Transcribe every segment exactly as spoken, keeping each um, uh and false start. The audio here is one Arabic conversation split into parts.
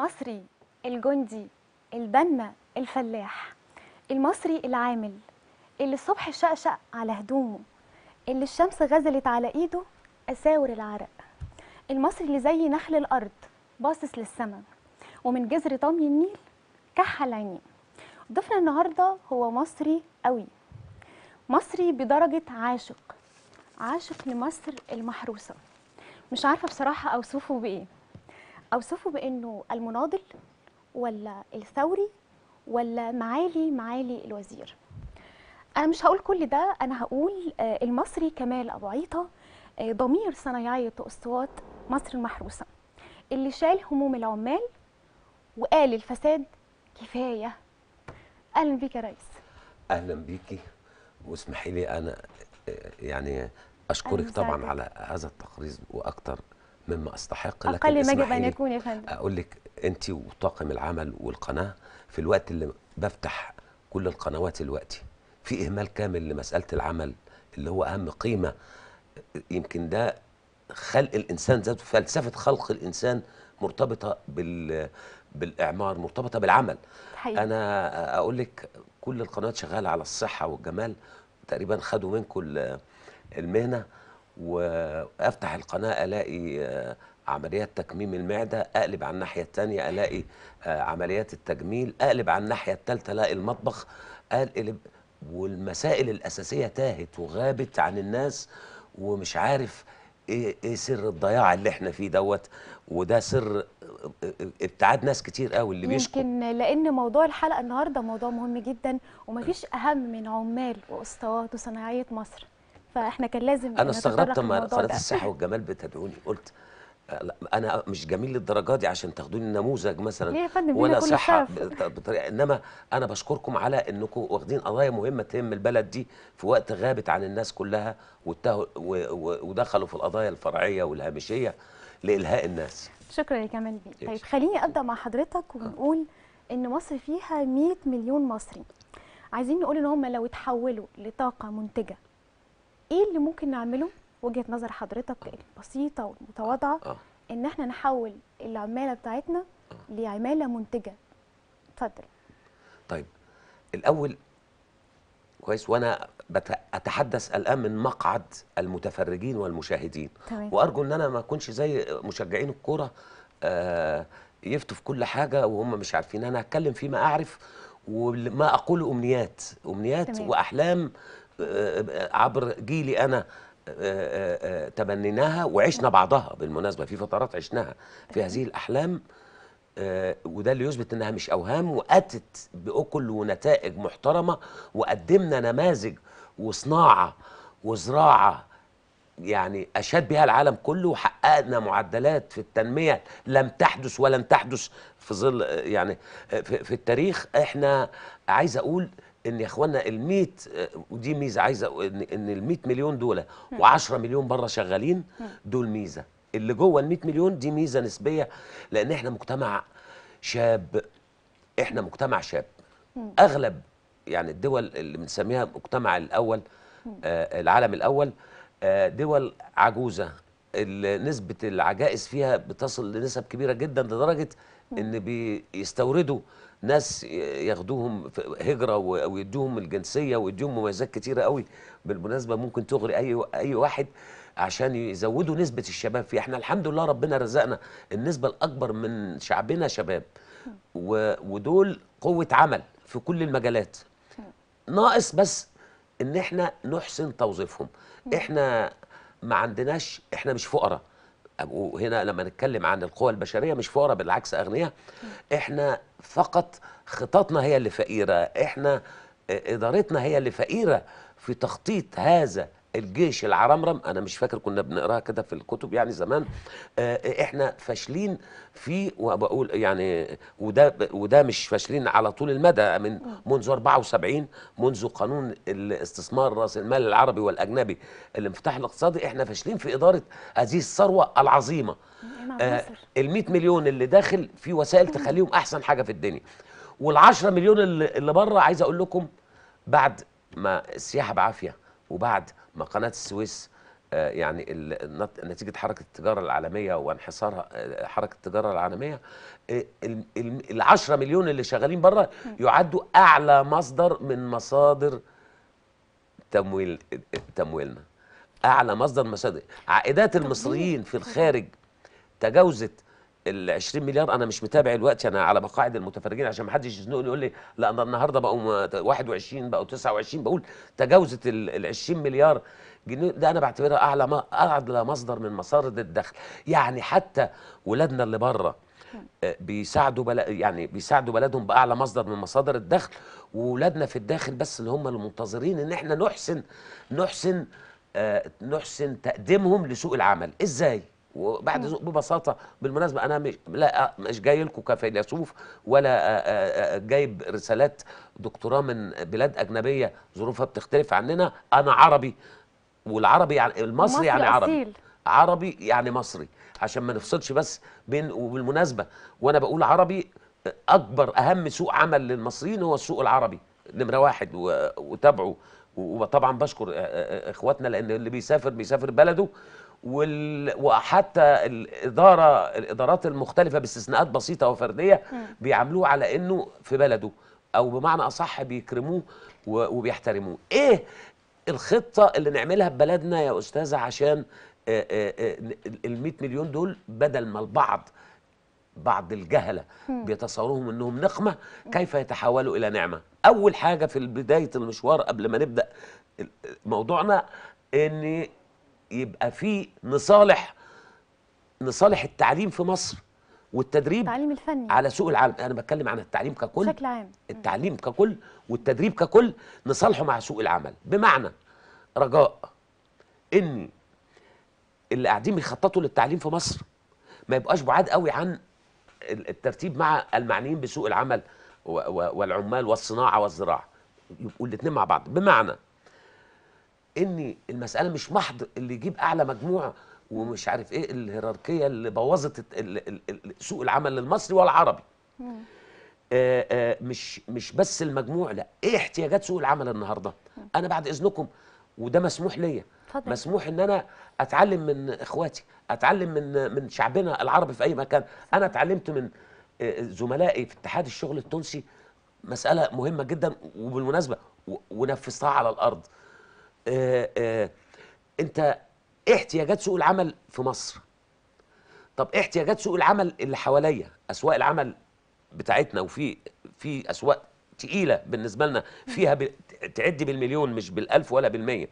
المصري الجندي البنما الفلاح، المصري العامل اللي الصبح شقشق على هدومه، اللي الشمس غزلت على ايده اساور العرق، المصري اللي زي نخل الارض باصص للسماء ومن جذر طمي النيل كحل عينيه. ضيفنا النهارده هو مصري قوي، مصري بدرجه عاشق، عاشق لمصر المحروسه. مش عارفه بصراحه اوصفه بايه، اوصفه بانه المناضل ولا الثوري ولا معالي معالي الوزير. انا مش هقول كل ده، انا هقول المصري كمال أبو عيطة، ضمير صنايعية اسطوات مصر المحروسه، اللي شال هموم العمال وقال الفساد كفايه. اهلا بيك يا ريس. اهلا بيكي، واسمحي لي انا يعني اشكرك طبعا على هذا التقرير واكثر مما استحق، لكن اقل ما يجب ان يكون يا فندم. اقول لك انت وطاقم العمل والقناه في الوقت اللي بفتح كل القنوات دلوقتي في اهمال كامل لمساله العمل اللي هو اهم قيمه، يمكن ده خلق الانسان ذاته. فلسفه خلق الانسان مرتبطه بال بالاعمار، مرتبطه بالعمل حقيقي. انا اقول لك كل القنوات شغاله على الصحه والجمال، تقريبا خدوا منكم المهنه، وافتح القناه الاقي عمليات تكميم المعده، اقلب على الناحيه الثانيه الاقي عمليات التجميل، اقلب على الناحيه الثالثه الاقي المطبخ، اقلب والمسائل الاساسيه تاهت وغابت عن الناس، ومش عارف ايه ايه سر الضياع اللي احنا فيه دوت. وده سر ابتعاد ناس كتير قوي اللي بيشكوا، يمكن لان موضوع الحلقه النهارده موضوع مهم جدا، ومفيش اهم من عمال واسطوات وصناعيه مصر، فاحنا كان لازم. انا استغربت لما قناه الصحه والجمال بتدعوني، قلت انا مش جميل للدرجه دي عشان تاخدوني نموذج مثلا ليه يا فندم، ولا صحه بطريقه، انما انا بشكركم على انكم واخدين قضايا مهمه تهم البلد دي في وقت غابت عن الناس كلها، ودخلوا في القضايا الفرعيه والهامشيه لالهاء الناس. شكرا يا كمال بيه. طيب خليني ابدا مع حضرتك ونقول ان مصر فيها مئة مليون مصري، عايزين نقول ان هم لو اتحولوا لطاقه منتجه ايه اللي ممكن نعمله؟ وجهه نظر حضرتك البسيطه والمتواضعه ان احنا نحول العماله بتاعتنا لعماله منتجه. اتفضل. طيب الاول كويس، وانا اتحدث الان من مقعد المتفرجين والمشاهدين، طيب. وارجو ان انا ما اكونش زي مشجعين الكوره آه يفتوا في كل حاجه وهم مش عارفين. انا هتكلم فيما اعرف وما اقوله امنيات امنيات طيب. واحلام آه عبر جيلي انا آه آه تبنيناها وعشنا بعضها. بالمناسبة في فترات عشناها في هذه الأحلام، آه وده اللي يثبت أنها مش أوهام، وأتت بأكل ونتائج محترمة، وقدمنا نماذج وصناعة وزراعة يعني أشاد بها العالم كله، وحققنا معدلات في التنمية لم تحدث ولن تحدث في ظل يعني في, في التاريخ. إحنا عايز أقول ان يا اخوانا المية، ودي ميزه عايزه ان المية مليون دول وعشرة مليون بره شغالين، دول ميزه. اللي جوه المية مليون دي ميزه نسبيه، لان احنا مجتمع شاب، احنا مجتمع شاب. اغلب يعني الدول اللي بنسميها مجتمع الاول آه العالم الاول آه دول عجوزه، نسبه العجائز فيها بتصل لنسب كبيره جدا، لدرجه ان بيستوردوا ناس ياخدوهم هجره ويدوهم الجنسيه ويدوهم مميزات كتيره قوي، بالمناسبه ممكن تغري اي اي واحد عشان يزودوا نسبه الشباب فيه. احنا الحمد لله ربنا رزقنا النسبه الاكبر من شعبنا شباب، ودول قوه عمل في كل المجالات، ناقص بس ان احنا نحسن توظيفهم. احنا ما عندناش، احنا مش فقراء، وهنا لما نتكلم عن القوى البشريه مش فقراء، بالعكس اغنياء. احنا فقط خططنا هي اللي فقيره، احنا ادارتنا هي اللي فقيره في تخطيط هذا الجيش العرمرم. انا مش فاكر كنا بنقراها كده في الكتب يعني زمان. احنا فاشلين في، وبقول يعني وده وده مش فاشلين على طول المدى، من منذ أربعة وسبعين منذ قانون الاستثمار راس المال العربي والاجنبي الانفتاح الاقتصادي، احنا فاشلين في اداره هذه الثروه العظيمه. آه ال100 مليون اللي داخل في وسائل تخليهم احسن حاجه في الدنيا، وال10 مليون اللي بره عايز اقول لكم بعد ما السياحه بعافيه، وبعد ما قناة السويس يعني نتيجة حركة التجارة العالمية وانحصارها حركة التجارة العالمية، العشرة مليون اللي شغالين بره يعدوا أعلى مصدر من مصادر تمويل تمويلنا، أعلى مصدر مصادر. عائدات المصريين في الخارج تجاوزت ال عشرين مليار. انا مش متابع الوقت، انا على مقاعد المتفرجين عشان ما حدش يزنقني يقول لي لا انا النهارده بقوا واحد وعشرين بقوا تسعة وعشرين. بقول تجاوزت ال عشرين مليار جنيه، ده انا بعتبرها اعلى اعلى مصدر من مصادر الدخل. يعني حتى ولادنا اللي بره بيساعدوا بل... يعني بيساعدوا بلدهم باعلى مصدر من مصادر الدخل، وولادنا في الداخل بس اللي هم المنتظرين ان احنا نحسن نحسن آه نحسن تقديمهم لسوق العمل. ازاي؟ وبعد ببساطه بالمناسبه انا مش لا مش جاي لكم كفيلسوف ولا جايب رسالات دكتوراه من بلاد اجنبيه ظروفها بتختلف عننا، انا عربي، والعربي يعني المصري يعني عربي عربي يعني مصري عشان ما نفصلش بس بين. وبالمناسبه وانا بقول عربي، اكبر اهم سوق عمل للمصريين هو السوق العربي نمره واحد، وتابعه، وطبعا بشكر اخواتنا لان اللي بيسافر بيسافر بلده، وحتى الاداره الادارات المختلفه باستثناءات بسيطه وفرديه بيعاملوه على انه في بلده، او بمعنى اصح بيكرموه وبيحترموه. ايه الخطه اللي نعملها ببلدنا يا استاذه عشان ال مئة مليون دول بدل ما البعض بعض الجهله بيتصورهم انهم نقمه كيف يتحولوا الى نعمه؟ اول حاجه في بدايه المشوار قبل ما نبدا موضوعنا ان يبقى في نصالح نصالح التعليم في مصر والتدريب، التعليم الفني على سوق العمل. انا بتكلم عن التعليم ككل بشكل عام، التعليم ككل والتدريب ككل نصالحه مع سوق العمل. بمعنى رجاء ان اللي قاعدين بيخططوا للتعليم في مصر ما يبقاش بعاد قوي عن الترتيب مع المعنيين بسوق العمل والعمال والصناعه والزراعه، يبقوا الاثنين مع بعض. بمعنى ان المساله مش محض اللي يجيب اعلى مجموعه ومش عارف ايه الهيراركيه اللي بوظت سوق العمل المصري والعربي. آآ آآ مش مش بس المجموع، لا، ايه احتياجات سوق العمل النهارده؟ انا بعد اذنكم وده مسموح ليا، مسموح ان انا اتعلم من اخواتي، اتعلم من من شعبنا العربي في اي مكان. انا اتعلمت من زملائي في اتحاد الشغل التونسي مساله مهمه جدا وبالمناسبه ونفذتها على الارض. آه آه انت ايه احتياجات سوق العمل في مصر؟ طب ايه احتياجات سوق العمل اللي حواليا؟ اسواق العمل بتاعتنا، وفي في اسواق تقيله بالنسبه لنا فيها ب... تعدي بالمليون مش بالالف ولا بالميه.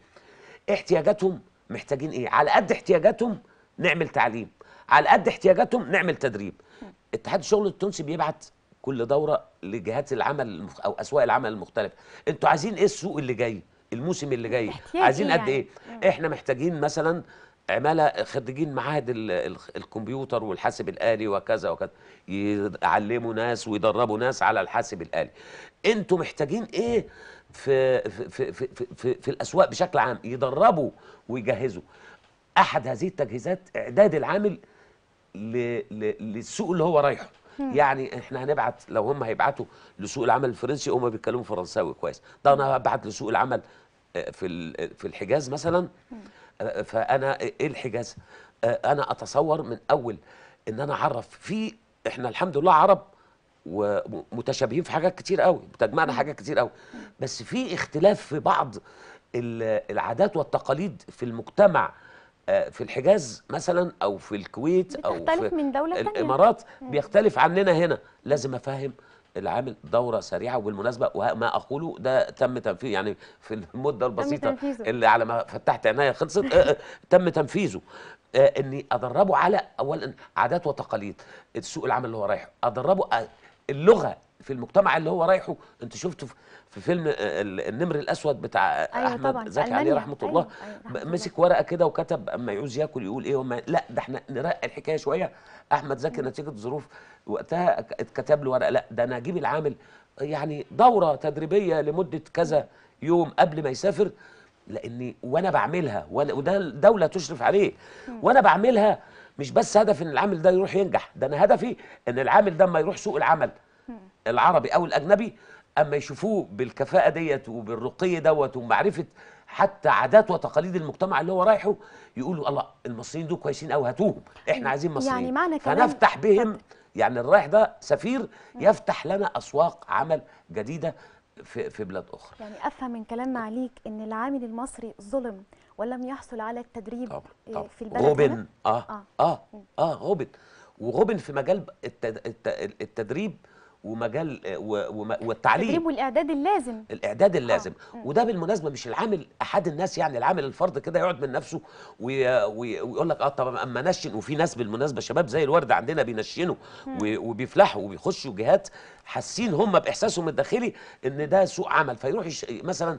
احتياجاتهم محتاجين ايه؟ على قد احتياجاتهم نعمل تعليم، على قد احتياجاتهم نعمل تدريب. اتحاد الشغل التونسي بيبعت كل دوره لجهات العمل او اسواق العمل المختلفه، انتوا عايزين ايه السوق اللي جاي؟ الموسم اللي جاي عايزين قد ايه؟ يعني. احنا محتاجين مثلا عماله خريجين معاهد الكمبيوتر والحاسب الالي وكذا وكذا، يعلموا ناس ويدربوا ناس على الحاسب الالي. انتوا محتاجين ايه في في في في, في الاسواق بشكل عام؟ يدربوا ويجهزوا. احد هذه التجهيزات اعداد العامل للسوق اللي هو رايحه. يعني احنا هنبعت، لو هم هيبعتوا لسوق العمل الفرنسي، هم بيتكلموا فرنساوي كويس، ده انا هبعت لسوق العمل في في الحجاز مثلا، فانا ايه الحجاز؟ انا اتصور من اول ان انا اعرف في، احنا الحمد لله عرب ومتشابهين في حاجات كتير قوي، بتجمعنا حاجات كتير قوي، بس في اختلاف في بعض العادات والتقاليد في المجتمع في الحجاز مثلا او في الكويت او في من دولة الامارات تانية. بيختلف عننا هنا، لازم افهم العامل. دوره سريعه وبالمناسبه وما اقوله ده تم تنفيذه، يعني في المده البسيطه اللي على ما فتحت عينيا خلصت آه تم تنفيذه. آه اني ادربه على اولا عادات وتقاليد سوق العمل اللي هو رايحه، ادربه آه اللغه في المجتمع اللي هو رايحه. انت شفته في فيلم النمر الاسود بتاع أيوة احمد زكي عليه رحمه الله، أيوة أيوة مسك ورقه كده وكتب اما يعوز ياكل يقول ايه وما لا، ده احنا نرقى الحكايه شويه. احمد زكي نتيجه ظروف وقتها اتكتب له ورقه، لا ده انا اجيب العامل يعني دوره تدريبيه لمده كذا يوم قبل ما يسافر، لاني وانا بعملها وانا وده الدوله تشرف عليه وانا بعملها، مش بس هدف ان العامل ده يروح ينجح، ده انا هدفي ان العامل ده اما يروح سوق العمل العربي او الاجنبي اما يشوفوه بالكفاءه ديت وبالرقي دوت ومعرفه حتى عادات وتقاليد المجتمع اللي هو رايحه، يقولوا الله المصريين دول كويسين قوي هاتوهم، احنا عايزين مصريين، يعني معنى فنفتح بهم، يعني الرايح ده سفير يفتح لنا اسواق عمل جديده في في بلاد اخرى. يعني افهم من كلام معاليك ان العامل المصري ظلم ولم يحصل على التدريب. طبعا طبعا. في البلد غبن. اه اه اه, آه غبن، وغبن في مجال التدريب ومجال والتعليم، التدريب والاعداد اللازم، الاعداد اللازم آه. وده بالمناسبه مش العامل احد الناس، يعني العامل الفرد كده يقعد من نفسه ويقول لك اه طب اما نشن، وفي ناس بالمناسبه شباب زي الورد عندنا بينشنوا وبيفلحوا وبيخشوا جهات حاسين هم باحساسهم الداخلي ان ده سوق عمل، فيروح مثلا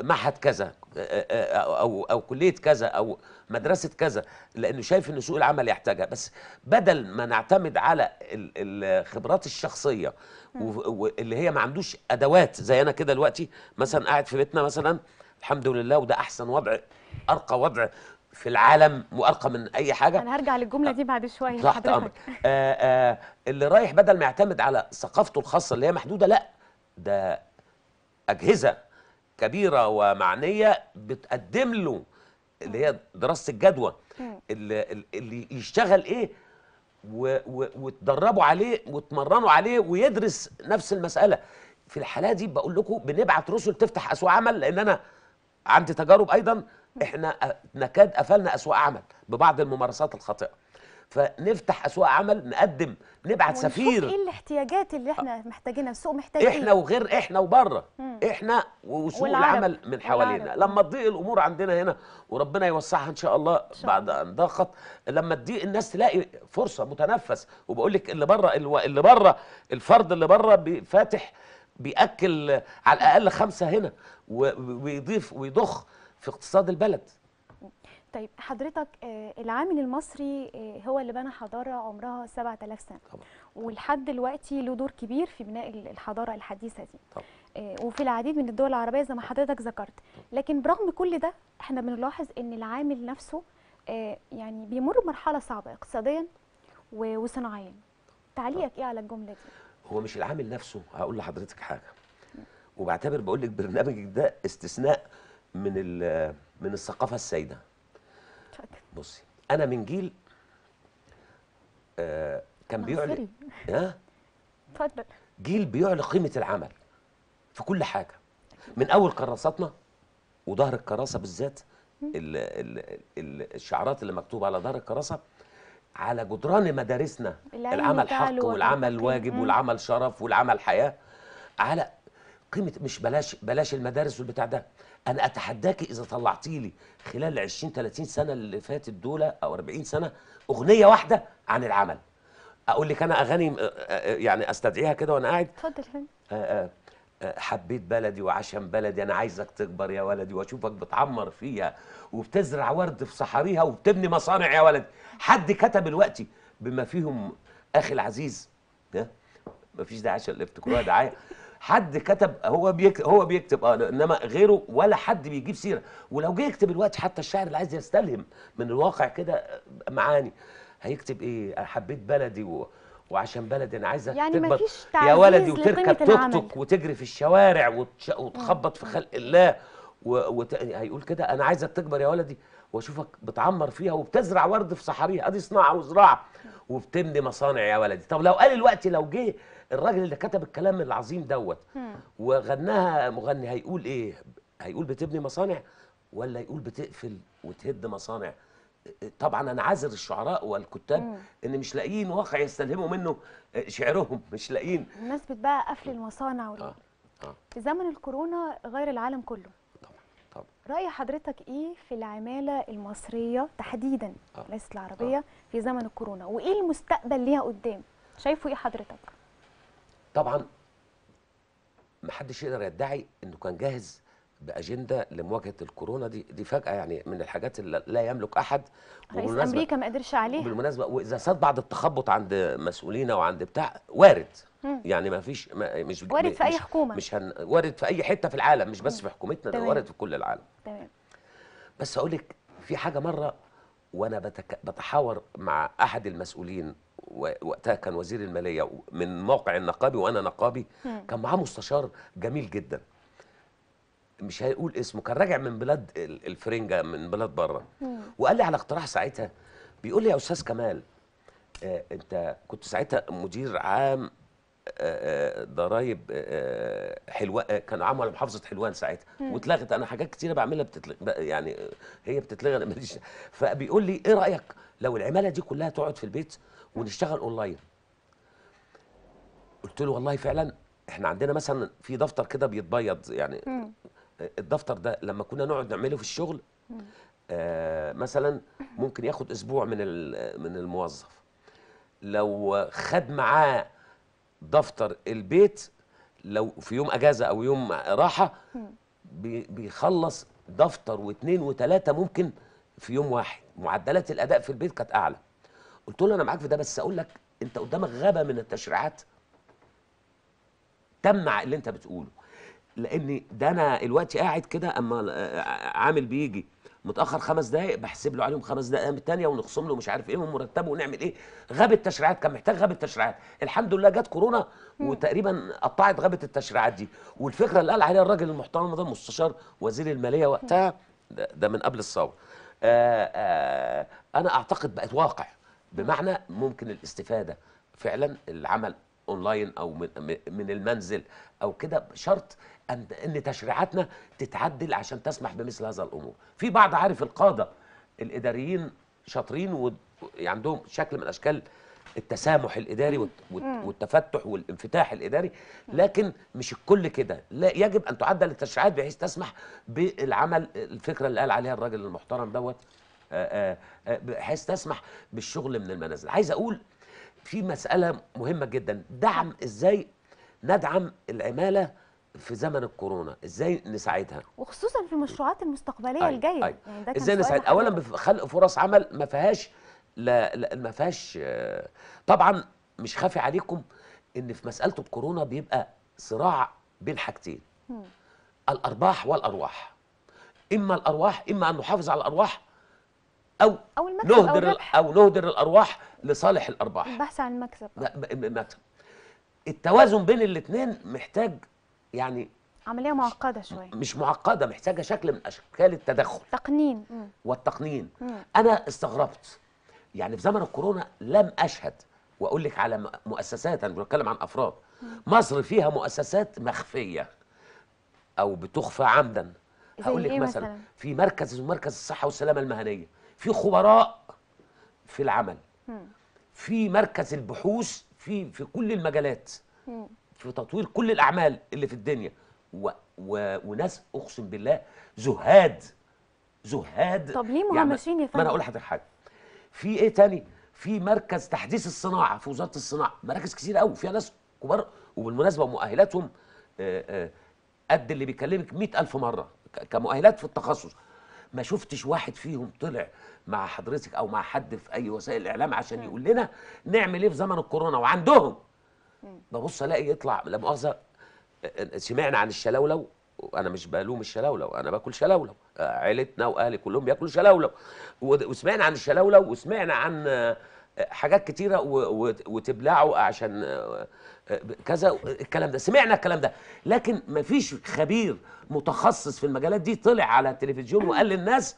معهد كذا او او كليه كذا او مدرسه كذا لانه شايف ان سوق العمل يحتاجها. بس بدل ما نعتمد على الخبرات الشخصيه واللي هي ما عندوش ادوات زي انا كده دلوقتي مثلا قاعد في بيتنا مثلا، الحمد لله وده احسن وضع، ارقى وضع في العالم وارقى من اي حاجه. انا هرجع للجمله دي بعد شويه تحت امرك. آآ آآ اللي رايح بدل ما يعتمد على ثقافته الخاصه اللي هي محدوده، لا ده اجهزه كبيره ومعنيه بتقدم له اللي هي دراسه الجدوى اللي, اللي يشتغل ايه وتدربوا عليه وتمرنوا عليه ويدرس نفس المساله. في الحاله دي بقول لكم بنبعت رسل تفتح اسواق عمل، لان انا عندي تجارب ايضا، احنا نكاد قفلنا اسواق عمل ببعض الممارسات الخاطئه، فنفتح اسواق عمل، نقدم نبعت سفير، ايه الاحتياجات اللي احنا محتاجينها، السوق محتاج ايه، احنا وغير احنا وبره، احنا وسوق العمل من حوالينا. لما تضيق الامور عندنا هنا وربنا يوسعها ان شاء الله بعد ان ضاقت، لما تضيق الناس تلاقي فرصه متنفس. وبقول لك اللي بره اللي بره الفرد اللي بره فاتح بياكل على الاقل خمسه هنا ويضيف ويضخ في اقتصاد البلد. طيب حضرتك العامل المصري هو اللي بنى حضاره عمرها سبعة آلاف سنه طبعا. ولحد دلوقتي له دور كبير في بناء الحضاره الحديثه دي طبعا. وفي العديد من الدول العربيه زي ما حضرتك ذكرت، لكن برغم كل ده احنا بنلاحظ ان العامل نفسه يعني بيمر بمرحله صعبه اقتصاديا وصناعيا. تعليقك ايه على الجمله دي؟ هو مش العامل نفسه، هقول لحضرتك حاجه، وبعتبر بقول لك برنامجك ده استثناء من من الثقافه السائده. بصي انا من جيل آه كان بيعلن ها اتفضل جيل بيعلن قيمه العمل في كل حاجه، من اول كراساتنا وظهر الكراسه بالذات، ال ال ال الشعارات اللي مكتوبه على ظهر الكراسه، على جدران مدارسنا، العمل حق والعمل واجب والعمل شرف والعمل حياه، على قيمه مش بلاش بلاش المدارس والبتاع ده. أنا أتحداكي إذا طلعتي لي خلال عشرين تلاتين سنة اللي فاتت دول أو أربعين سنة أغنية واحدة عن العمل. أقول لك أنا أغاني يعني أستدعيها كده وأنا قاعد. اتفضل. حبيت بلدي وعشم بلدي، أنا عايزك تكبر يا ولدي وأشوفك بتعمر فيها وبتزرع ورد في صحاريها وبتبني مصانع يا ولدي. حد كتب الوقت بما فيهم أخي العزيز، مفيش داعي عشان اللي افتكروها دعاية، حد كتب، هو بيكتب هو بيكتب اه انما غيره ولا حد بيجيب سيره. ولو جه يكتب دلوقتي حتى الشاعر اللي عايز يستلهم من الواقع كده معاني هيكتب ايه؟ حبيت بلدي و... وعشان بلدي انا عايزك يعني تكبر يا ولدي وتركب توك توك وتجري في الشوارع وتش... وتخبط في خلق الله و... وت... هيقول كده انا عايزك تكبر يا ولدي واشوفك بتعمر فيها وبتزرع ورد في صحاريها، ادي صناعه وزراعه وبتبني مصانع يا ولدي. طب لو قال الوقت، لو جه الراجل اللي كتب الكلام العظيم دوت وغناها مغني هيقول ايه؟ هيقول بتبني مصانع ولا يقول بتقفل وتهد مصانع؟ طبعا انا عاذر الشعراء والكتاب مم. ان مش لاقيين واقع يستلهموا منه شعرهم، مش لاقيين. بمناسبه بقى قفل المصانع وال... آه. آه. في زمن الكورونا غير العالم كله. طبعا طبعا. راي حضرتك ايه في العماله المصريه تحديدا آه. ليست العربيه آه. في زمن الكورونا، وايه المستقبل ليها قدام؟ شايفه ايه حضرتك؟ طبعا محدش يقدر يدعي انه كان جاهز باجنده لمواجهه الكورونا دي، دي فجاه يعني من الحاجات اللي لا يملك احد. رئيس امريكا ما قدرش عليها بالمناسبه، واذا صاد بعض التخبط عند مسؤولينا وعند بتاع وارد مم. يعني ما فيش ما مش وارد في اي حكومه، مش هن وارد في اي حته في العالم، مش بس في حكومتنا، ده وارد في كل العالم. تمام. بس اقول لك في حاجه، مره وانا بتك... بتحاور مع احد المسؤولين وقتها كان وزير الماليه من موقع النقابي وانا نقابي، كان معاه مستشار جميل جدا مش هيقول اسمه، كان راجع من بلاد الفرنجه، من بلاد بره، وقال لي على اقتراح ساعتها، بيقول لي يا استاذ كمال آه انت كنت ساعتها مدير عام آه ضرايب آه حلوان، كانوا عام ولا محافظه حلوان ساعتها واتلغت، انا حاجات كتيره بعملها بتتلغي يعني، هي بتتلغي انا ماليش. فبيقول لي ايه رايك لو العماله دي كلها تقعد في البيت ونشتغل اونلاين؟ قلت له والله فعلا احنا عندنا مثلا في دفتر كده بيتبيض يعني مم. الدفتر ده لما كنا نقعد نعمله في الشغل آه مثلا ممكن ياخد اسبوع من من الموظف، لو خد معاه دفتر البيت لو في يوم اجازه او يوم راحه بي بيخلص دفتر واثنين وثلاثه ممكن في يوم واحد. معدلات الاداء في البيت كانت اعلى. قلت له انا معاك في ده، بس اقول لك انت قدامك غابه من التشريعات تمنع اللي انت بتقوله، لان ده انا دلوقتي قاعد كده اما عامل بيجي متاخر خمس دقائق بحسب له عليهم خمس دقائق الثانيه ونخصم له مش عارف ايه ومرتبه ونعمل ايه. غابه التشريعات، كان محتاج غابه التشريعات. الحمد لله جت كورونا وتقريبا قطعت غابه التشريعات دي. والفكره اللي قال عليها الراجل المحترم ده مستشار وزير الماليه وقتها، ده من قبل الثوره، انا اعتقد بقت واقع، بمعنى ممكن الاستفاده فعلا العمل اونلاين او من المنزل او كده، بشرط ان ان تشريعاتنا تتعدل عشان تسمح بمثل هذا الامور. في بعض عارف القاده الاداريين شاطرين وعندهم شكل من اشكال التسامح الاداري والتفتح والانفتاح الاداري، لكن مش الكل كده. لا، يجب ان تعدل التشريعات بحيث تسمح بالعمل، الفكره اللي قال عليها الراجل المحترم دوت، بحيث تسمح بالشغل من المنازل. عايز اقول في مسألة مهمة جدا، دعم ازاي ندعم العمالة في زمن الكورونا، ازاي نساعدها، وخصوصا في المشروعات المستقبلية أي الجاية أي يعني ده ازاي نساعدها. اولا بخلق فرص عمل ما فيهاش لا, لا ما فيهاش طبعا، مش خافي عليكم ان في مسألة الكورونا بيبقى صراع بين حاجتين، الارباح والارواح. اما الارواح، اما ان نحافظ على الارواح أو, أو, نهدر أو, أو نهدر الأرواح لصالح الأرباح، البحث عن المكسب. المكسب التوازن بين الاثنين محتاج يعني عملية معقدة شوية، مش معقدة، محتاجة شكل من أشكال التدخل، تقنين والتقنين. مم. أنا استغربت يعني في زمن الكورونا لم أشهد، وأقول لك على مؤسسات، أنا بنتكلم عن أفراد، مم. مصر فيها مؤسسات مخفية أو بتخفى عمدا. هقول لك إيه مثلا؟ مثلا في مركز مركز الصحة والسلامة المهنية، في خبراء في العمل، في مركز البحوث في في كل المجالات، في تطوير كل الاعمال اللي في الدنيا، و و وناس اقسم بالله زهاد زهاد. طب ليه مهمشين يا فندم؟ ما انا اقول لحضرتك حاجه، في ايه تاني؟ في مركز تحديث الصناعه في وزاره الصناعه، مراكز كتير قوي فيها ناس كبار، وبالمناسبه مؤهلاتهم قد اللي بيكلمك مئة ألف مره كمؤهلات في التخصص. ما شفتش واحد فيهم طلع مع حضرتك او مع حد في اي وسائل الاعلام عشان يقول لنا نعمل ايه في زمن الكورونا. وعندهم ببص الاقي يطلع لا مؤاخذه، سمعنا عن الشلولو، انا مش بلوم الشلولو، انا باكل شلولو، عيلتنا واهلي كلهم بياكلوا شلولو، وسمعنا عن الشلولو وسمعنا عن حاجات كتيره وتبلعوا عشان كذا الكلام ده، سمعنا الكلام ده، لكن مفيش خبير متخصص في المجالات دي طلع على التلفزيون وقال للناس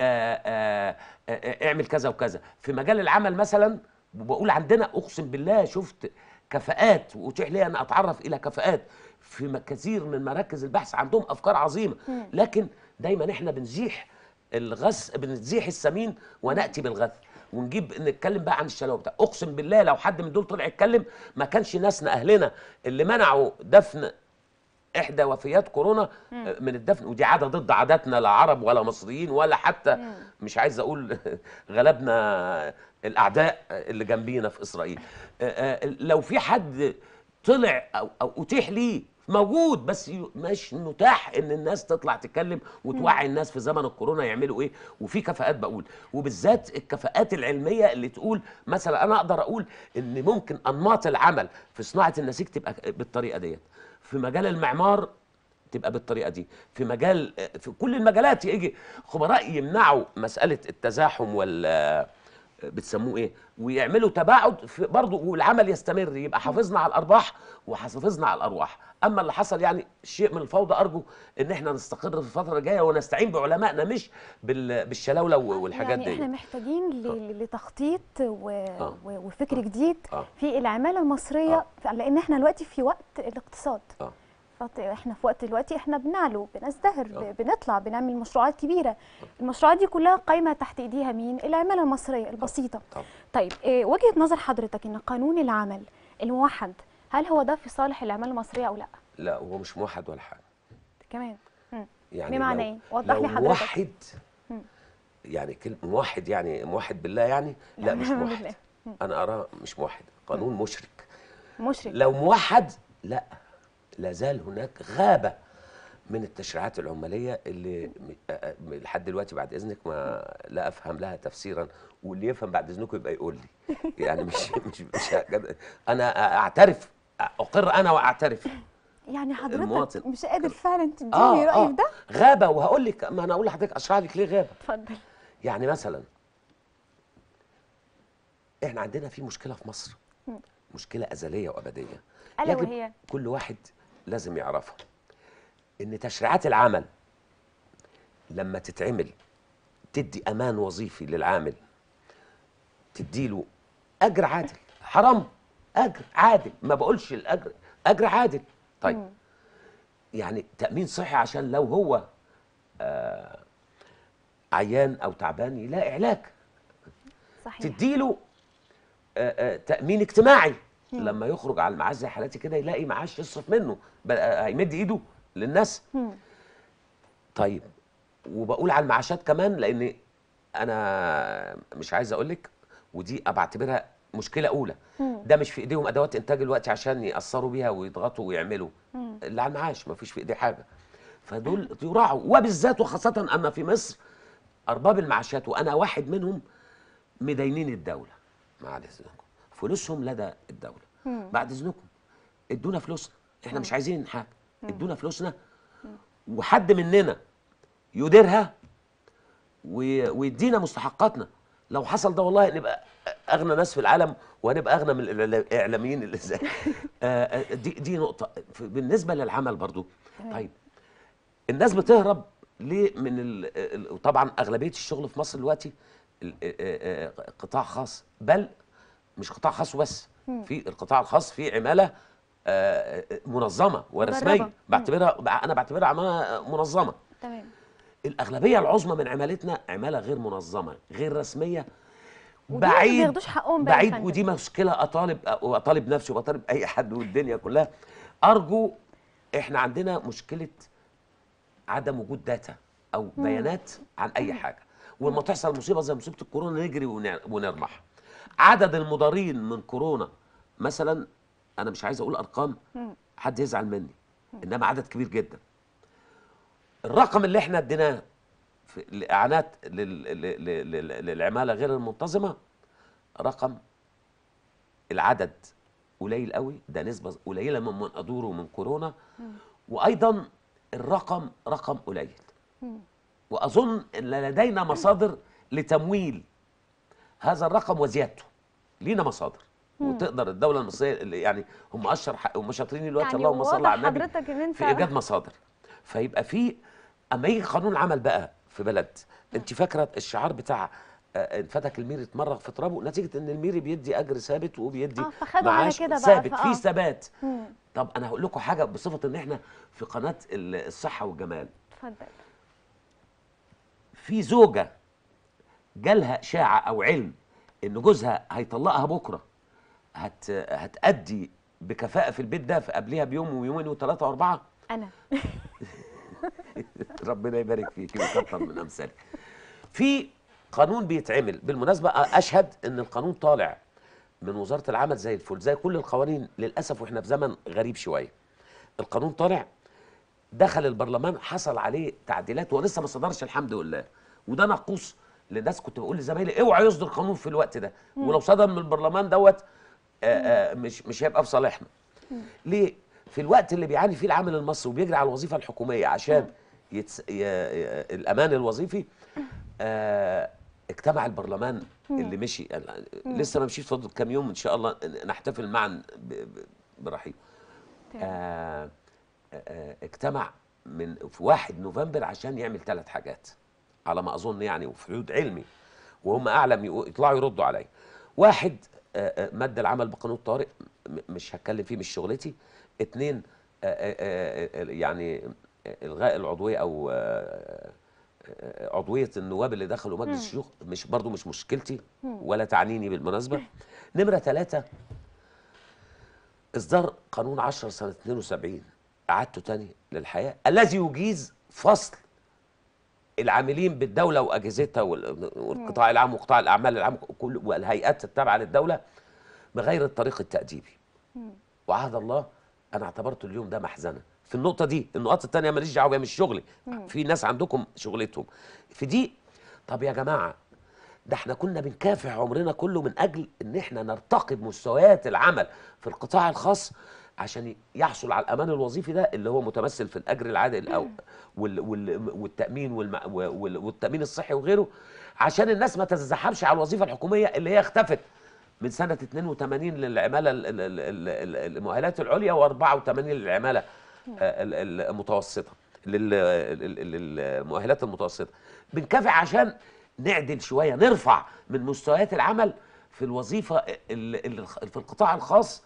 آآ آآ آآ اعمل كذا وكذا. في مجال العمل مثلا بقول عندنا اقسم بالله شفت كفاءات، واتيح لي ان اتعرف الى كفاءات في كثير من مراكز البحث، عندهم افكار عظيمه، لكن دايما احنا بنزيح الغث، بنزيح السمين وناتي بالغث، ونجيب نتكلم بقى عن الشلوه بتاع. اقسم بالله لو حد من دول طلع يتكلم ما كانش ناسنا اهلنا اللي منعوا دفن احدى وفيات كورونا من الدفن، ودي عاده ضد عاداتنا، لا عرب ولا مصريين ولا حتى مش عايز اقول غلبنا الاعداء اللي جنبينا في اسرائيل. لو في حد طلع او او اتيح ليه موجود، بس مش متاح ان الناس تطلع تتكلم وتوعي الناس في زمن الكورونا يعملوا ايه. وفي كفاءات بقول، وبالذات الكفاءات العلميه اللي تقول مثلا، انا اقدر اقول ان ممكن انماط العمل في صناعه النسيج تبقى بالطريقه ديت، في مجال المعمار تبقى بالطريقه دي، في مجال، في كل المجالات يجي خبراء يمنعوا مساله التزاحم وال بتسموه ايه، ويعملوا تباعد برضه والعمل يستمر، يبقى حافظنا على الارباح وحافظنا على الارواح. اما اللي حصل يعني شيء من الفوضى، ارجو ان احنا نستقر في الفتره الجايه ونستعين بعلمائنا مش بالشلاوله والحاجات يعني دي. احنا محتاجين لتخطيط و... آه. وفكر جديد آه. في العماله المصريه آه. لان احنا دلوقتي في وقت الاقتصاد آه. احنا في وقت دلوقتي احنا بنعلو بنزدهر أوه. بنطلع بنعمل مشروعات كبيره، المشروعات دي كلها قايمه تحت ايديها مين؟ العماله المصريه البسيطه. طب. طيب إيه وجهه نظر حضرتك ان قانون العمل الموحد هل هو ده في صالح العماله المصريه او لا؟ لا هو مش موحد ولا حاجه. كمان يعني بمعنى ايه؟ وضح لي حضرتك. موحد يعني كلمه موحد يعني موحد بالله يعني لا, لا مش موحد. انا اراه مش موحد، قانون م. مشرك. مشرك لو موحد لا لازال هناك غابة من التشريعات العمالية اللي لحد دلوقتي بعد إذنك ما لا أفهم لها تفسيرا، واللي يفهم بعد إذنكم يبقى يقول لي يعني مش مش, مش أنا أعترف، أقر أنا وأعترف يعني حضرتك المواطن. مش قادر فعلا تديني آه رأيك آه ده؟ غابة، وهقول لك ما أنا أقول لحضرتك أشرح لك ليه غابة. اتفضل. يعني مثلا إحنا عندنا في مشكلة في مصر، مشكلة أزلية وأبدية، ألا وهي كل واحد لازم يعرفها، إن تشريعات العمل لما تتعمل تدي أمان وظيفي للعامل، تديله أجر عادل، حرام أجر عادل، ما بقولش الأجر، أجر عادل. طيب مم. يعني تأمين صحي عشان لو هو آه عيان أو تعبان يلاقي علاج. صحيح. تديله آه آه تأمين اجتماعي لما يخرج على المعاش زي حالاتي كده يلاقي معاش يصرف منه، هيمد ايده للناس. طيب وبقول على المعاشات كمان لان انا مش عايز اقول لك، ودي بعتبرها مشكله اولى، ده مش في ايديهم ادوات انتاج الوقت عشان ياثروا بيها ويضغطوا ويعملوا اللي على المعاش، ما فيش في ايديه حاجه، فدول يراعوا، وبالذات وخاصه اما في مصر ارباب المعاشات وانا واحد منهم مدينين الدوله معلش اذنكم، فلوسهم لدى الدولة. مم. بعد إذنكم ادونا فلوسنا، احنا مم. مش عايزين حاجة، ادونا فلوسنا وحد مننا يديرها ويدينا مستحقاتنا. لو حصل ده والله نبقى أغنى ناس في العالم، وهنبقى أغنى من الإعلاميين اللي زي دي دي نقطة بالنسبة للعمل برضو. طيب الناس بتهرب ليه من ال... وطبعا أغلبية الشغل في مصر دلوقتي قطاع خاص، بل مش قطاع خاص بس، في القطاع الخاص في عماله آه منظمه ورسميه، بعتبرها انا بعتبرها عماله منظمه. تمام. الاغلبيه العظمى من عمالتنا عماله غير منظمه غير رسميه، بعيد ما بياخدوش حقهم بعيد، ودي مشكله اطالب اطالب نفسي واطالب اي حد والدنيا كلها. ارجو احنا عندنا مشكله عدم وجود داتا او بيانات عن اي حاجه، ولما تحصل مصيبه زي مصيبه الكورونا نجري ونرمح. عدد المضارين من كورونا مثلا، انا مش عايز اقول ارقام حد يزعل مني، انما عدد كبير جدا. الرقم اللي احنا اديناه لاعانات للعماله غير المنتظمه رقم العدد قليل قوي، ده نسبه قليله من من ادوره من كورونا، وايضا الرقم رقم قليل، واظن ان لدينا مصادر لتمويل هذا الرقم وزيادته، لينا مصادر مم. وتقدر الدوله المصريه اللي يعني هم اشهر هم شاطرين دلوقتي يعني، اللهم صل على النبي في ايجاد مصادر. فيبقى في اما يجي قانون العمل بقى في بلد مم. انت فاكره الشعار بتاع انفتك الميري اتمرغ في ترابه، نتيجه ان الميري بيدي اجر ثابت وبيدي آه معاش ثابت، في ثبات. طب انا هقول لكم حاجه بصفه ان احنا في قناه الصحه والجمال. اتفضل. في زوجه جالها اشاعه او علم ان جوزها هيطلقها بكره، هت هتأدي بكفاءه في البيت ده في قبلها بيوم ويومين وثلاثه واربعه. انا ربنا يبارك فيك ويكتر من امثالك. في قانون بيتعمل بالمناسبه، اشهد ان القانون طالع من وزاره العمل زي الفل زي كل القوانين للاسف، واحنا في زمن غريب شويه. القانون طالع دخل البرلمان حصل عليه تعديلات ولسه ما صدرش الحمد لله، وده نقوص للناس. كنت بقول لزمايلي اوعى يصدر قانون في الوقت ده، ولو صدر من البرلمان دوت آآ آآ مش مش هيبقى في صالحنا. ليه؟ في الوقت اللي بيعاني فيه العامل المصري وبيجري على الوظيفه الحكوميه عشان يتس... ي... ي... الامان الوظيفي، اجتمع البرلمان اللي مشي، لسه ما مشيش، فاضل كام يوم ان شاء الله نحتفل معا برحيله. آه آه اجتمع من في واحد نوفمبر عشان يعمل ثلاث حاجات على ما اظن يعني، وفي حدود علمي، وهم اعلم يطلعوا يردوا عليا. واحد، آه مد العمل بقانون طارئ، مش هتكلم فيه، مش شغلتي. اثنين، آه آه آه يعني الغاء العضويه او آه عضويه النواب اللي دخلوا مجلس الشيوخ، مش برضو مش مشكلتي ولا تعنيني بالمناسبه. نمره ثلاثه، اصدار قانون عشرة سنة اثنين وسبعين اعدته تاني للحياه الذي يجيز فصل العاملين بالدوله واجهزتها والقطاع العام وقطاع الاعمال العام والهيئات التابعه للدوله بغير الطريق التاديبي. وعهد الله انا اعتبرت اليوم ده محزنه في النقطة دي. النقاط التانية ماليش دعوة، هي مش شغلي، في ناس عندكم شغلتهم في دي. طب يا جماعة، ده احنا كنا بنكافح عمرنا كله من أجل إن احنا نرتقي بمستويات العمل في القطاع الخاص عشان يحصل على الأمان الوظيفي ده اللي هو متمثل في الأجر العادل أو وال وال والتأمين والم والتأمين الصحي وغيره، عشان الناس ما تتزحمش على الوظيفة الحكومية اللي هي اختفت من سنة اثنين وثمانين للعمالة المؤهلات العليا وأربعة وثمانين للعمالة المتوسطه، للمؤهلات المتوسطه. بنكافح عشان نعدل شويه، نرفع من مستويات العمل في الوظيفه في القطاع الخاص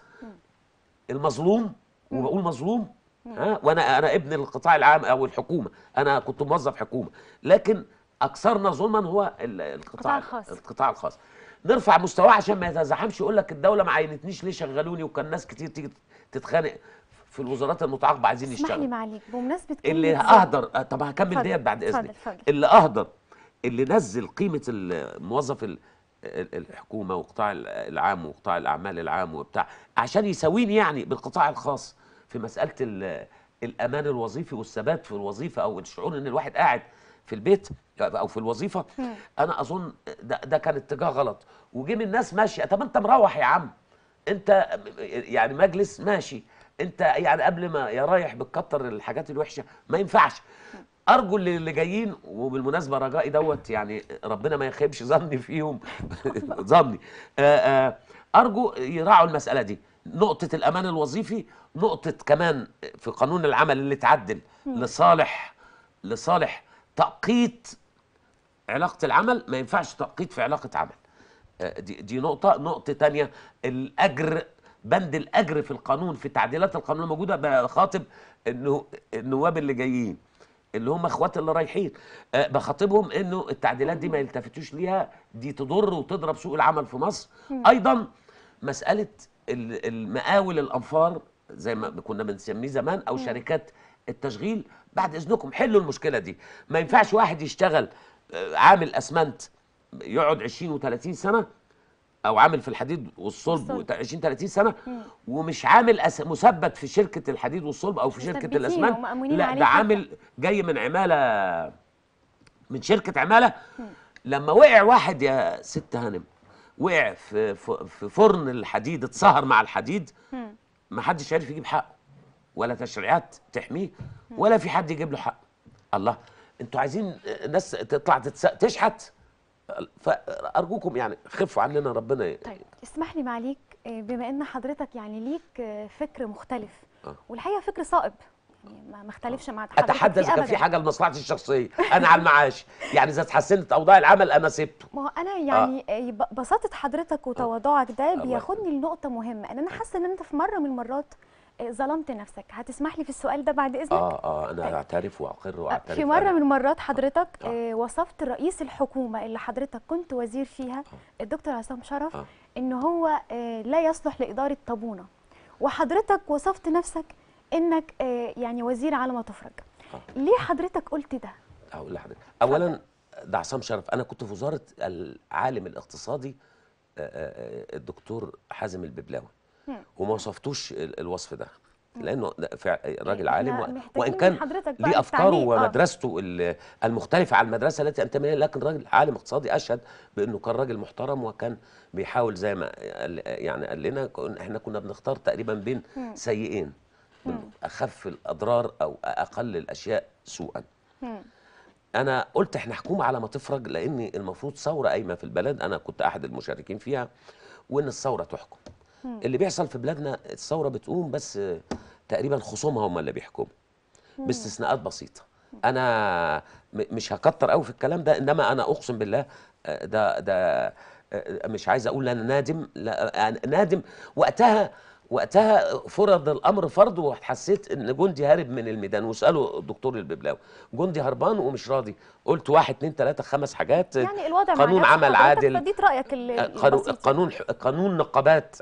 المظلوم. وبقول مظلوم، ها، وانا انا ابن القطاع العام او الحكومه، انا كنت موظف حكومه، لكن اكثرنا ظلما هو القطاع الخاص. القطاع الخاص نرفع مستواه عشان ما يتزحمش، يقول لك الدوله ما عينتنيش ليه، شغلوني. وكان ناس كتير تيجي تتخانق في الوزارات المتعاقبه عايزين يشتغلوا. اسمح لي معلش، بمناسبه اللي اهدر، طب هكمل ديت بعد اذنك. اللي اهدر، اللي نزل قيمه الموظف الحكومه وقطاع العام وقطاع الاعمال العام وبتاع عشان يساويني يعني بالقطاع الخاص في مساله الامان الوظيفي والثبات في الوظيفه، او الشعور ان الواحد قاعد في البيت او في الوظيفه. انا اظن ده, ده كان اتجاه غلط، وجه من الناس ماشيه. طب انت مروح يا عم، انت يعني مجلس ماشي، انت يعني قبل ما يا رايح بتكتر الحاجات الوحشه، ما ينفعش. ارجو اللي جايين، وبالمناسبه رجائي دوت يعني ربنا ما يخيبش ظني فيهم ظني، ارجو يراعوا المساله دي، نقطه الامان الوظيفي، نقطه كمان في قانون العمل اللي اتعدل لصالح لصالح تأقيت علاقه العمل. ما ينفعش تأقيت في علاقه عمل، دي دي نقطه. نقطه ثانيه، الاجر، بند الاجر في القانون، في تعديلات القانون الموجوده. بخاطب انه النواب اللي جايين اللي هم اخوات اللي رايحين، بخاطبهم انه التعديلات دي ما يلتفتوش ليها، دي تضر وتضرب سوق العمل في مصر. ايضا مساله المقاول الانفار زي ما كنا بنسميه زمان، او شركات التشغيل، بعد اذنكم حلوا المشكله دي. ما ينفعش واحد يشتغل عامل اسمنت يقعد عشرين وثلاثين سنة، او عامل في الحديد والصلب عشرين ثلاثين سنة، ومش عامل أس... مثبت في شركه الحديد والصلب او في شركه الاسمنت، لا ده عامل جاي من عماله، من شركه عماله. لما وقع واحد يا ست هانم، وقع في في فرن الحديد، اتسهر مع الحديد، ما حدش عارف يجيب حقه، ولا تشريعات تحميه، ولا في حد يجيب له حقه. الله، انتوا عايزين ناس تطلع تتس... تشحت؟ فأرجوكم يعني خفوا عننا ربنا. ي... طيب اسمح لي معليك، بما ان حضرتك يعني ليك فكر مختلف أه. والحقيقه فكر صائب، يعني ما اختلفش أه. مع حضرتك. اتحدث كان في حاجه لمصلحتي الشخصيه انا على المعاش، يعني اذا اتحسنت اوضاع العمل انا سبته. ما هو انا يعني أه. بساطه حضرتك وتواضعك ده بياخدني لنقطه مهمه، ان انا حاسه ان انت في مره من المرات ظلمت نفسك. هتسمح لي في السؤال ده بعد اذنك؟ اه اه انا اعترف واقر واعترف. في مره من المرات حضرتك آه. آه وصفت رئيس الحكومه اللي حضرتك كنت وزير فيها آه. الدكتور عصام شرف آه. ان هو آه لا يصلح لاداره طابونه، وحضرتك وصفت نفسك انك آه يعني وزير على ما تفرج. آه. ليه حضرتك قلت ده؟ هقول لحضرتك. اولا ده عصام شرف، انا كنت في وزاره العالم الاقتصادي آه الدكتور حازم الببلاوي، وما وصفتوش الوصف ده لانه راجل عالم، وان كان ليه افكاره ومدرسته المختلفه عن المدرسه التي انتمي اليها، لكن راجل عالم اقتصادي اشهد بانه كان راجل محترم، وكان بيحاول زي ما يعني قال لنا احنا كنا بنختار تقريبا بين سيئين، اخف الاضرار او اقل الاشياء سوءا. انا قلت احنا حكومه على ما تفرج، لان المفروض ثوره قايمه في البلد، انا كنت احد المشاركين فيها، وان الثوره تحكم. مم. اللي بيحصل في بلادنا الثوره بتقوم، بس تقريبا خصومها هم اللي بيحكموا باستثناءات بسيطه. انا مش هكتر قوي في الكلام ده، انما انا اقسم بالله ده ده مش عايز اقول انا نادم، لا نادم وقتها، وقتها فرض الامر فرض، وحسيت ان جندي هارب من الميدان، واسالوا الدكتور الببلاوي، جندي هربان ومش راضي، قلت واحد اثنين ثلاثه خمس حاجات، يعني الوضع قانون عمل عادل، اديت رايك البسيط. قانون قانون نقابات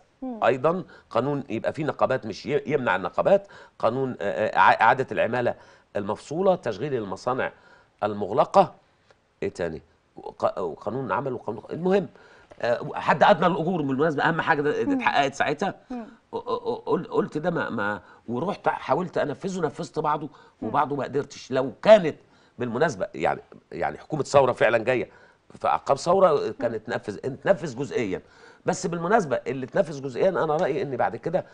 ايضا، قانون يبقى فيه نقابات مش يمنع النقابات، قانون اعاده العماله المفصوله، تشغيل المصانع المغلقه، ايه تاني؟ وقانون عمل وقانون، المهم حد ادنى الاجور بالمناسبه اهم حاجه ده اتحققت ساعتها. قلت ده ما, ما ورحت حاولت انفذه، نفذت بعضه وبعضه ما قدرتش. لو كانت بالمناسبه يعني يعني حكومه ثوره فعلا جايه في اعقاب ثوره كانت تنفذ تنفذ جزئيا، بس بالمناسبه اللي تنفذ جزئيا انا رايي ان بعد كده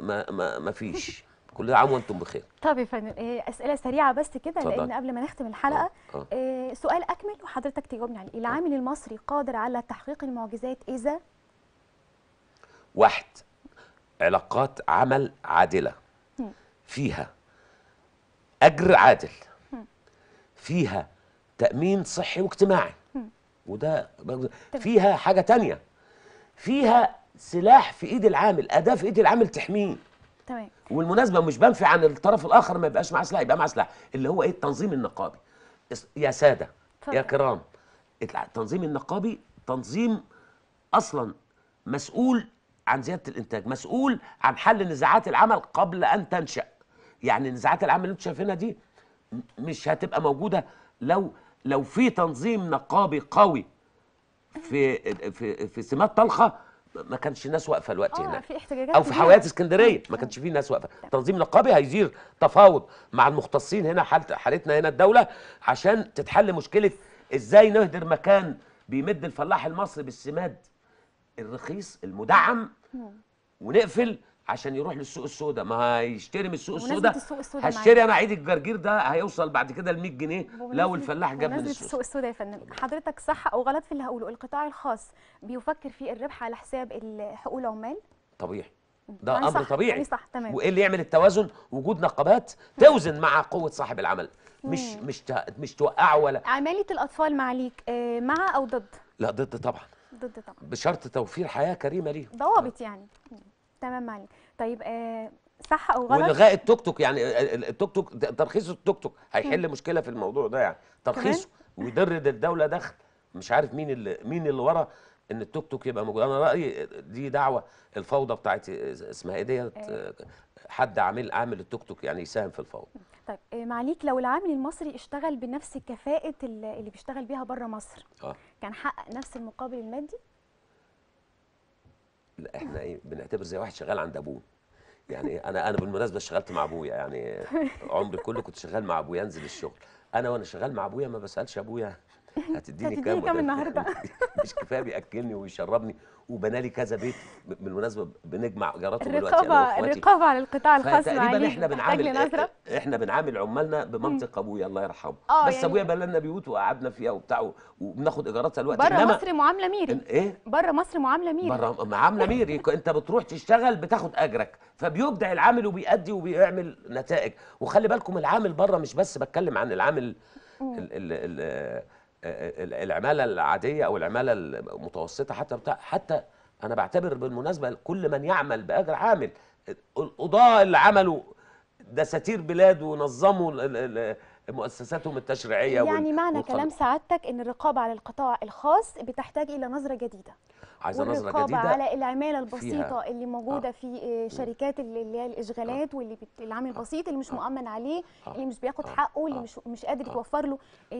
ما ما, ما فيش. كل عام وانتم بخير. طب يا فندم اسئله سريعه بس كده، لان قبل ما نختم الحلقه أه. أه. سؤال اكمل وحضرتك تجاوبني عليه. العامل المصري قادر على تحقيق المعجزات اذا واحد علاقات عمل عادله فيها اجر عادل، فيها تامين صحي واجتماعي، وده فيها حاجه تانية، فيها سلاح في ايد العامل، اداه في ايد العامل تحميه. تمام. والمناسبه مش بنفي عن الطرف الاخر ما يبقاش معاه سلاح، يبقى معاه سلاح، اللي هو ايه؟ التنظيم النقابي. يا ساده طبعا. يا كرام، التنظيم النقابي تنظيم اصلا مسؤول عن زياده الانتاج، مسؤول عن حل نزاعات العمل قبل ان تنشا. يعني نزاعات العمل اللي انتم شايفينها دي مش هتبقى موجوده لو لو في تنظيم نقابي قوي في في في سمات طلخه، ما كانش الناس واقفه الوقت هناك، او في حاويات اسكندريه ما كانش فيه ناس واقفه. تنظيم نقابي هيدير تفاوض مع المختصين هنا، حالتنا هنا الدوله، عشان تتحل مشكله ازاي نهدر مكان بيمد الفلاح المصري بالسماد الرخيص المدعم، ونقفل عشان يروح للسوق السوداء. ما هيشتري من السوق السوداء، هشتري انا عيد الجرجير ده هيوصل بعد كده ل مية جنيه لو الفلاح جاب من السوق. السوق السوداء يا فندم، حضرتك صح او غلط في اللي هقوله؟ القطاع الخاص بيفكر في الربح على حساب حقوق العمال طبيعي، ده امر صح. طبيعي صح. تمام. وايه اللي يعمل التوازن؟ وجود نقابات توزن مع قوه صاحب العمل، مش مش مش توقعه. ولا عمالة الاطفال معليك مع او ضد؟ لا ضد طبعا، ضد طبعا، بشرط توفير حياه كريمه ليهم، ضوابط يعني. تمام معلم. طيب آه صح او غلط والغاء التوك توك؟ يعني التوك توك، ترخيص التوك توك هيحل مشكله في الموضوع ده، يعني ترخيصه ويدر الدوله دخل. مش عارف مين اللي مين اللي ورا ان التوك توك يبقى موجود. انا رايي دي دعوه الفوضى بتاعت اسمها ايه ديت، حد عامل عامل التوك توك يعني يساهم في الفوضى. طيب آه معليك، لو العامل المصري اشتغل بنفس كفاءه اللي بيشتغل بيها بره مصر آه. كان حقق نفس المقابل المادي؟ احنا ايه بنعتبر زي واحد شغال عند ابوه. يعني انا انا بالمناسبه اشتغلت مع ابويا، يعني عمري كله كنت شغال مع ابويا، انزل الشغل انا وانا شغال مع ابويا ما بسالش ابويا هتديني كام كام النهارده، مش كفايه بياكلني ويشربني وبنالي كذا بيت. بالمناسبه بنجمع جاراتهم دلوقتي، الرقابه الرقابه على القطاع الخاص تقريبا. احنا بنعامل احنا بنعامل عمالنا بمنطق ابويا الله يرحمه، بس ابويا بنى لنا بيوت وقعدنا فيها وبتاع، وبناخد ايجاراتها دلوقتي. بره مصر معامله ميري. ايه بره مصر معامله ميري؟ بره معامله ميري، انت بتروح تشتغل بتاخد اجرك، فبيبدع العامل وبيأدي وبيعمل نتائج. وخلي بالكم العامل بره، مش بس بتكلم عن العامل العماله العاديه او العماله المتوسطه، حتى بتاع حتى انا بعتبر بالمناسبه كل من يعمل باجر عامل. القضاه اللي عملوا دساتير بلاد ونظموا مؤسساتهم التشريعيه، يعني معنى كلام سعادتك ان الرقابه على القطاع الخاص بتحتاج الى نظره جديده، عايزه نظره جديده الرقابه على العماله البسيطه اللي موجوده آه. في شركات اللي هي الاشغالات آه. واللي العامل البسيط اللي مش آه. مؤمن عليه آه. اللي مش بياخد آه. حقه، اللي آه. مش مش قادر آه. يتوفر له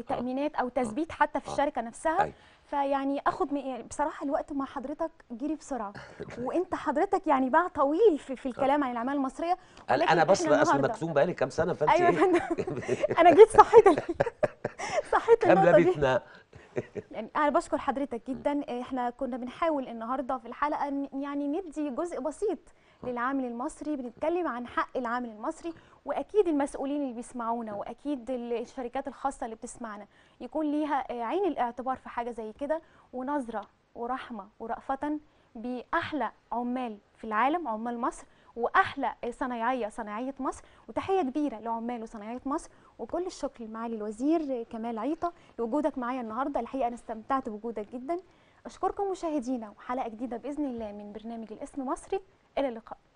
تامينات او تثبيت آه. حتى في آه. الشركه نفسها آه. فيعني اخد يعني بصراحه الوقت مع حضرتك جري بسرعه وانت حضرتك يعني باع طويل في, في الكلام عن العماله المصريه. انا بس اصل مكسوم بقالي كام سنه، فانت ايوه إيه؟ انا جيت صحيت صحيت النقطه دي يعني. انا بشكر حضرتك جدا. احنا كنا بنحاول النهارده في الحلقه يعني ندي جزء بسيط للعامل المصري، بنتكلم عن حق العامل المصري، واكيد المسؤولين اللي بيسمعونا واكيد الشركات الخاصه اللي بتسمعنا يكون ليها عين الاعتبار في حاجه زي كده، ونظره ورحمه ورأفة باحلى عمال في العالم، عمال مصر، واحلى صنايعيه صنايعيه مصر، وتحيه كبيره لعمال وصنايعيه مصر. وكل الشكر لمعالي الوزير كمال عيطة لوجودك معايا النهارده، الحقيقه انا استمتعت بوجودك جدا. اشكركم مشاهدينا، وحلقه جديده باذن الله من برنامج الاسم مصري، الى اللقاء.